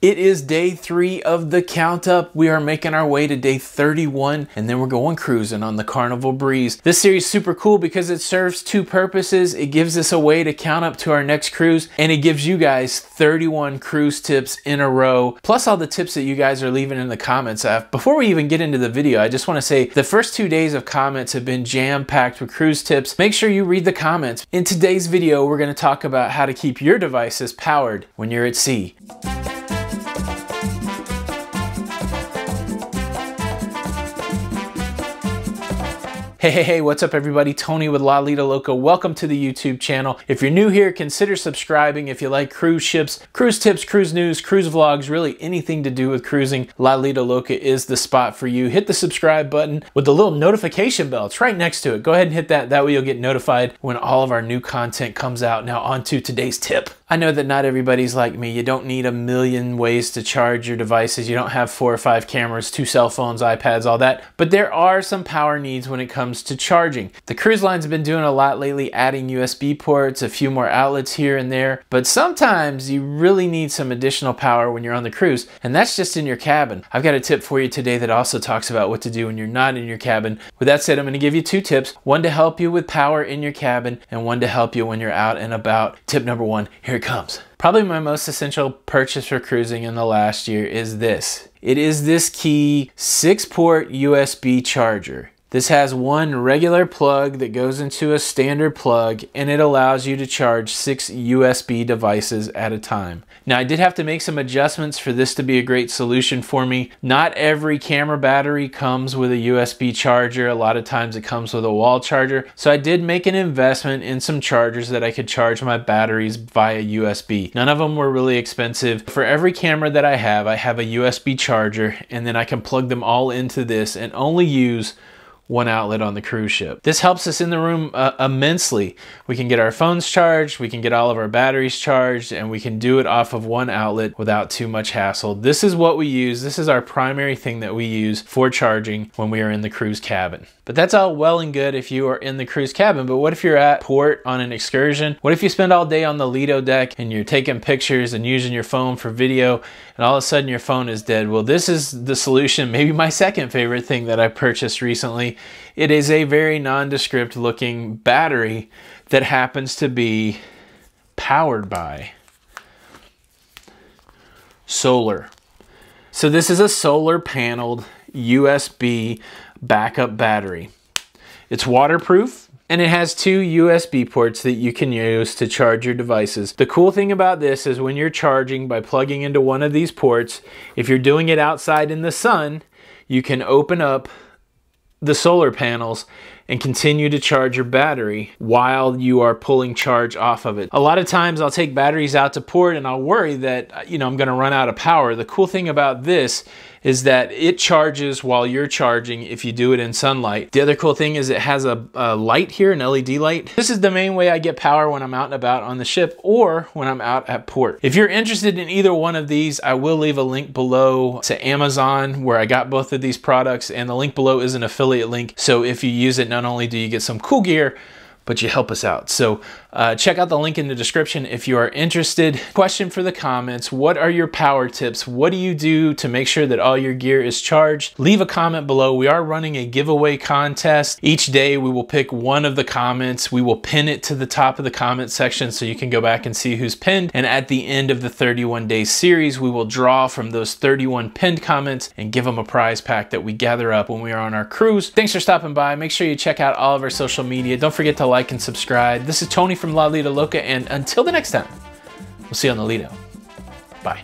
It is day 3 of the count up. We are making our way to day 31 and then we're going cruising on the Carnival Breeze. This series is super cool because it serves 2 purposes. It gives us a way to count up to our next cruise and it gives you guys 31 cruise tips in a row, plus all the tips that you guys are leaving in the comments. Before we even get into the video, I just want to say the first 2 days of comments have been jam-packed with cruise tips. Make sure you read the comments. In today's video, we're going to talk about how to keep your devices powered when you're at sea. Hey, what's up everybody? Tony with La Lido Loca. Welcome to the YouTube channel. If you're new here, consider subscribing. If you like cruise ships, cruise tips, cruise news, cruise vlogs, really anything to do with cruising, La Lido Loca is the spot for you. Hit the subscribe button with the little notification bell. It's right next to it. Go ahead and hit that. That way you'll get notified when all of our new content comes out. Now on to today's tip. I know that not everybody's like me. You don't need a million ways to charge your devices. You don't have 4 or 5 cameras, 2 cell phones, iPads, all that. But there are some power needs when it comes to charging. The cruise line's been doing a lot lately, adding USB ports, a few more outlets here and there. But sometimes you really need some additional power when you're on the cruise, and that's just in your cabin. I've got a tip for you today that also talks about what to do when you're not in your cabin. With that said, I'm gonna give you 2 tips, one to help you with power in your cabin and one to help you when you're out and about. Tip number 1, here it comes. Probably my most essential purchase for cruising in the last year is this. It is this key 6-port USB charger. This has one regular plug that goes into a standard plug and it allows you to charge 6 USB devices at a time. Now I did have to make some adjustments for this to be a great solution for me. Not every camera battery comes with a USB charger. A lot of times it comes with a wall charger. So I did make an investment in some chargers that I could charge my batteries via USB. None of them were really expensive. For every camera that I have a USB charger and then I can plug them all into this and only use one outlet on the cruise ship. This helps us in the room immensely. We can get our phones charged, we can get all of our batteries charged, and we can do it off of one outlet without too much hassle. This is what we use. This is our primary thing that we use for charging when we are in the cruise cabin. But that's all well and good if you are in the cruise cabin, but what if you're at port on an excursion? What if you spend all day on the Lido deck and you're taking pictures and using your phone for video and all of a sudden your phone is dead? Well, this is the solution, maybe my second favorite thing that I purchased recently. It is a very nondescript looking battery that happens to be powered by solar. So this is a solar paneled USB backup battery. It's waterproof. And it has 2 USB ports that you can use to charge your devices. The cool thing about this is when you're charging by plugging into one of these ports, if you're doing it outside in the sun, you can open up the solar panels and continue to charge your battery while you are pulling charge off of it. A lot of times I'll take batteries out to port and I'll worry that, I'm gonna run out of power. The cool thing about this is that it charges while you're charging if you do it in sunlight. The other cool thing is it has a light here, an LED light. This is the main way I get power when I'm out and about on the ship or when I'm out at port. If you're interested in either one of these, I will leave a link below to Amazon where I got both of these products, and the link below is an affiliate link. So if you use it, not only do you get some cool gear, but you help us out. So check out the link in the description if you are interested. Question for the comments: what are your power tips? What do you do to make sure that all your gear is charged? Leave a comment below. We are running a giveaway contest. Each day we will pick one of the comments. We will pin it to the top of the comment section so you can go back and see who's pinned. And at the end of the 31-day series, we will draw from those 31 pinned comments and give them a prize pack that we gather up when we are on our cruise. Thanks for stopping by. Make sure you check out all of our social media. Don't forget to like and subscribe. This is Tony from La Lido Loca, and until the next time, we'll see you on the Lido. Bye.